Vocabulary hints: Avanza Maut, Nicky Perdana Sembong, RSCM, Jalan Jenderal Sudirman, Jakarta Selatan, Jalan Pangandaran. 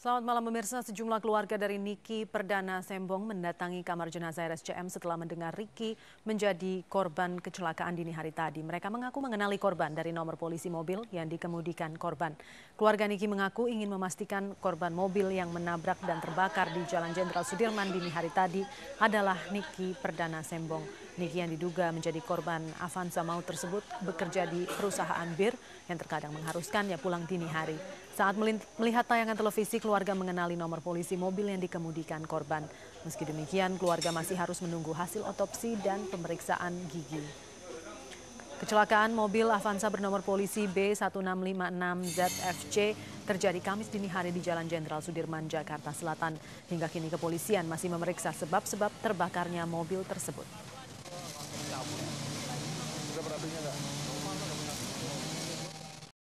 Selamat malam pemirsa, sejumlah keluarga dari Nicky Perdana Sembong mendatangi kamar jenazah RSCM setelah mendengar Ricky menjadi korban kecelakaan dini hari tadi. Mereka mengaku mengenali korban dari nomor polisi mobil yang dikemudikan korban. Keluarga Nicky mengaku ingin memastikan korban mobil yang menabrak dan terbakar di Jalan Jenderal Sudirman dini hari tadi adalah Nicky Perdana Sembong. Nicky yang diduga menjadi korban Avanza Maut tersebut bekerja di perusahaan bir yang terkadang mengharuskannya pulang dini hari. Saat melihat tayangan televisi, keluarga mengenali nomor polisi mobil yang dikemudikan korban. Meski demikian, keluarga masih harus menunggu hasil otopsi dan pemeriksaan gigi. Kecelakaan mobil Avanza bernomor polisi B1656ZFC terjadi Kamis dini hari di Jalan Jenderal Sudirman, Jakarta Selatan. Hingga kini kepolisian masih memeriksa sebab terbakarnya mobil tersebut.